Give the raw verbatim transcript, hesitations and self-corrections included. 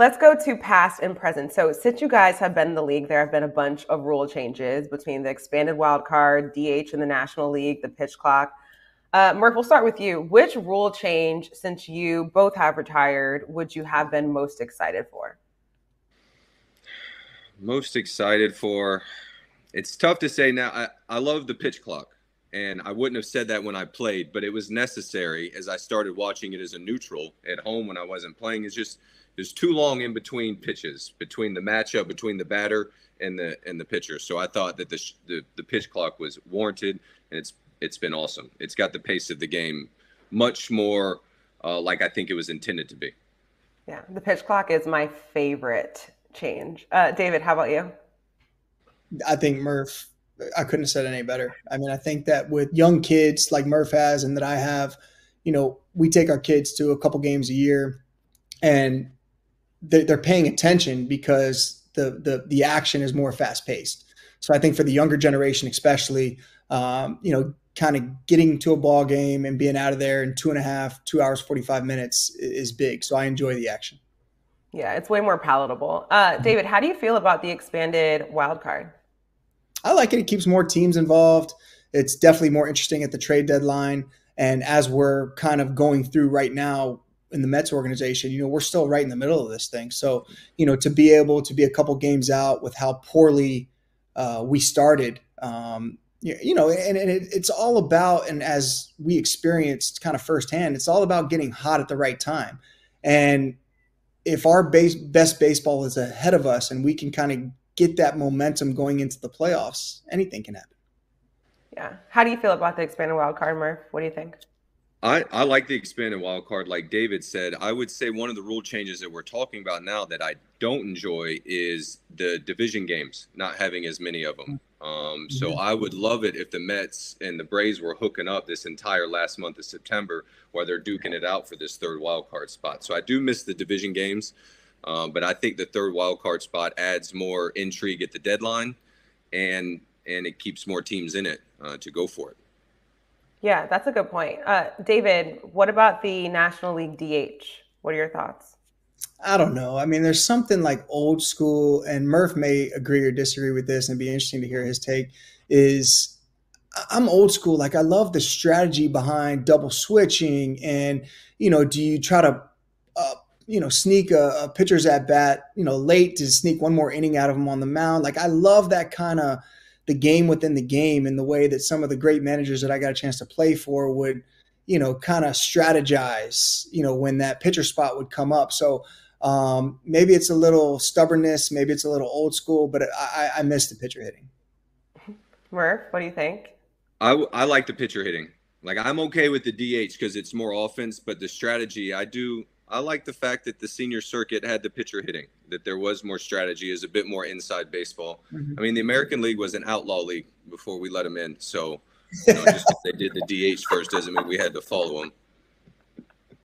Let's go to past and present. So since you guys have been in the league, there have been a bunch of rule changes between the expanded wild card, D H in the National League, the pitch clock. Uh, Murph, we'll start with you. Which rule change, since you both have retired, would you have been most excited for? Most excited for? It's tough to say now. I, I love the pitch clock, and I wouldn't have said that when I played, but it was necessary as I started watching it as a neutral at home when I wasn't playing. It's just there's too long in between pitches, between the matchup, between the batter and the and the pitcher. So I thought that the sh- the, the pitch clock was warranted, and it's it's been awesome. It's got the pace of the game much more uh, like I think it was intended to be. Yeah, the pitch clock is my favorite change. Uh, David, how about you? I think Murph, I couldn't have said it any better. I mean, I think that with young kids like Murph has and that I have, you know, we take our kids to a couple games a year, and they're paying attention because the the the action is more fast paced. So I think for the younger generation, especially, um, you know, kind of getting to a ball game and being out of there in two and a half, two hours, forty-five minutes is big. So I enjoy the action. Yeah, it's way more palatable. Uh, David, how do you feel about the expanded wild card? I like it. It keeps more teams involved. It's definitely more interesting at the trade deadline. And as we're kind of going through right now in the Mets organization, you know, we're still right in the middle of this thing. So, you know, to be able to be a couple games out with how poorly uh, we started, um, you, you know, and, and it, it's all about, and as we experienced kind of firsthand, it's all about getting hot at the right time. And if our base, best baseball is ahead of us and we can kind of get that momentum going into the playoffs, anything can happen. Yeah. How do you feel about the expanded wild card, Murph? What do you think? I, I like the expanded wild card. Like David said, I would say one of the rule changes that we're talking about now that I don't enjoy is the division games, not having as many of them. Um, so I would love it if the Mets and the Braves were hooking up this entire last month of September while they're duking it out for this third wild card spot. So I do miss the division games, uh, but I think the third wild card spot adds more intrigue at the deadline, and and it keeps more teams in it uh, to go for it. Yeah, that's a good point. Uh, David, what about the National League D H? What are your thoughts? I don't know. I mean, there's something like old school, and Murph may agree or disagree with this and be interesting to hear his take, is I'm old school. Like, I love the strategy behind double switching and, you know, do you try to, uh, you know, sneak a, a pitcher's at bat, you know, late to sneak one more inning out of him on the mound? Like, I love that kind of the game within the game, and the way that some of the great managers that I got a chance to play for would, you know, kind of strategize, you know, when that pitcher spot would come up. So um, maybe it's a little stubbornness, maybe it's a little old school, but I, I miss the pitcher hitting. Murph, what do you think? I, I like the pitcher hitting. Like, I'm okay with the D H because it's more offense, but the strategy, I do – I like the fact that the senior circuit had the pitcher hitting, that there was more strategy, is a bit more inside baseball. Mm-hmm. I mean, the American League was an outlaw league before we let them in. So, you know, just because they did the D H first doesn't mean we had to follow them.